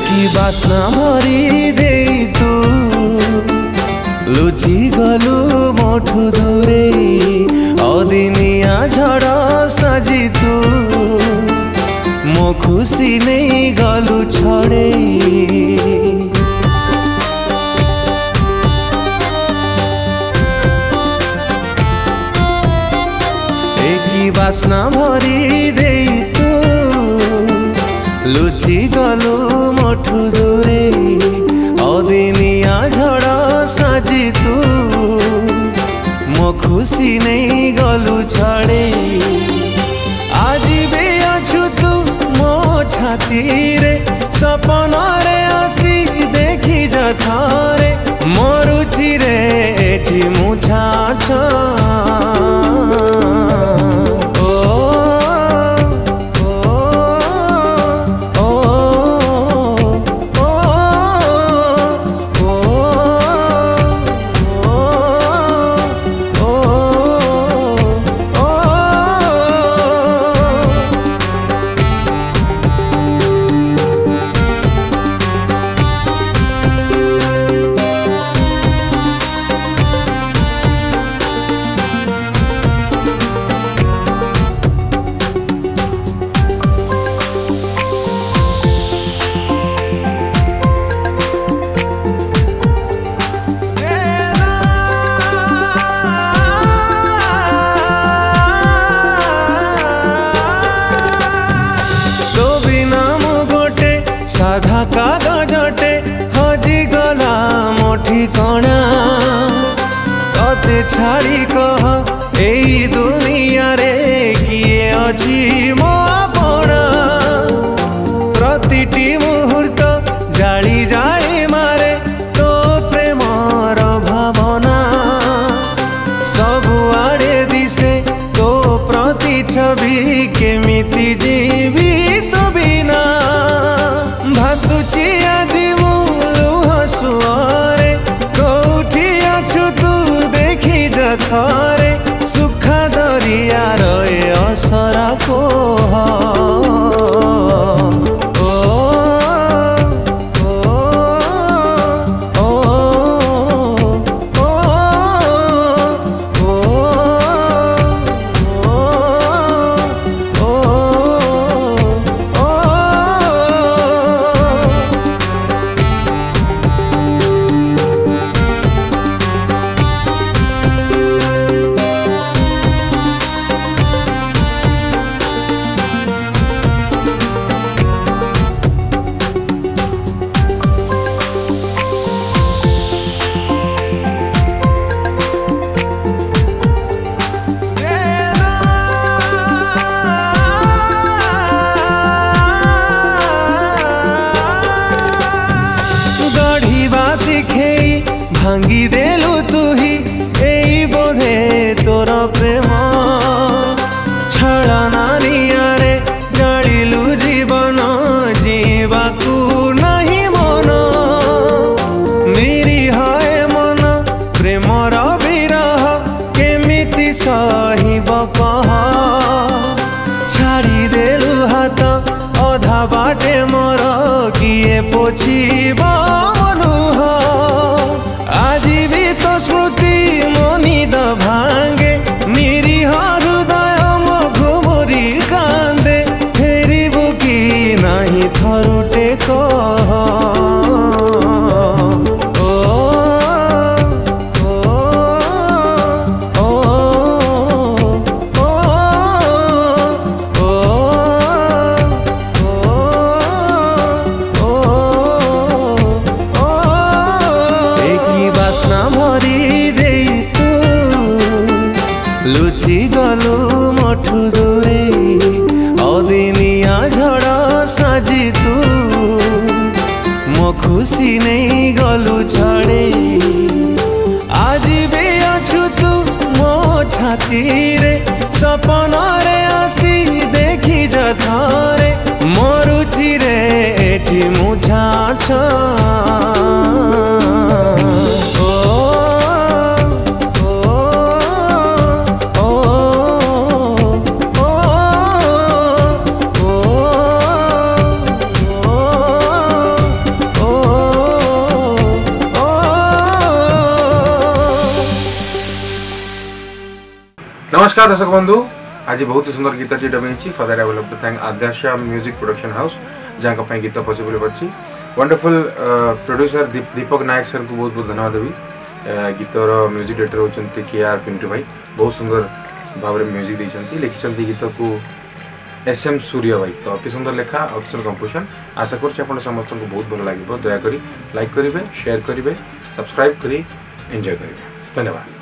एकी बासना भरी देई तू लुचि गलु मोठू दूरे अदिनिया झड़ सजी तू मो खुशी नहीं गलु छड़े एकी बासना भरी देई तू लुचि गलु मोठू दूरे अदिनिया झड़ सजी तू मो खुशी नहीं गलु छड़े आजी भी अछु तू मो छाती रे सपना रे आसी देखी जथारे मो रुचि रे एठी मुछा कागजटे हजी गला मो ठिकाना कते छाड़ी कह एई दुनिया रे किए अछि मो आपना प्रतिटी मुहूर्त जाली जाए मारे तो प्रेमर भावना सबुआड़े दिशे तो प्रति छवि केमिति जीवी तो बिना सुचिया जीवु लुह सुरे कौठिया छु तू देखी जथारे सुखा दरिया रे असरा को भांगी देलु तू ही ए बोधे तोर प्रेम छड़ा नारिया रे जड़िलु जीवन जीवाकू नहीं मन निरीह मन प्रेमर विरह केमिति सहिब कह छाड़ी देलु हाथ अधा बाटे मोर किए पोछिब मनुह लुचि गलु मठू दूरे अदिनिया झड़ सजी तू मो खुशी नहीं गलु छड़े आजी भी अछु तू मो छाती रे सपना रे आसी देखी जथारे मो रुचि रे एठी मुछा नमस्कार दर्शक बंधु, आज बहुत ही सुंदर गीत डबी फर that I will thank Adyasha music production house जहाँ गीत पॉसिबल अच्छी wonderful producer Deepak Nayak sir को बहुत बहुत धन्यवाद देवी। गीतर म्यूजिक डायरेक्टर होती केआर पिंटू भाई, बहुत सुंदर भाव में म्यूजिक देखते लिखिं गीत को एसएम सूर्य भाई। तो अति सुंदर लेखा, अति सुंदर कंपोजिशन। आशा कर समस्त को बहुत भल लगे। दयाकोरी लाइक करेंगे, शेयर करेंगे, सब्सक्राइब करें, एंजॉय करेंगे। धन्यवाद।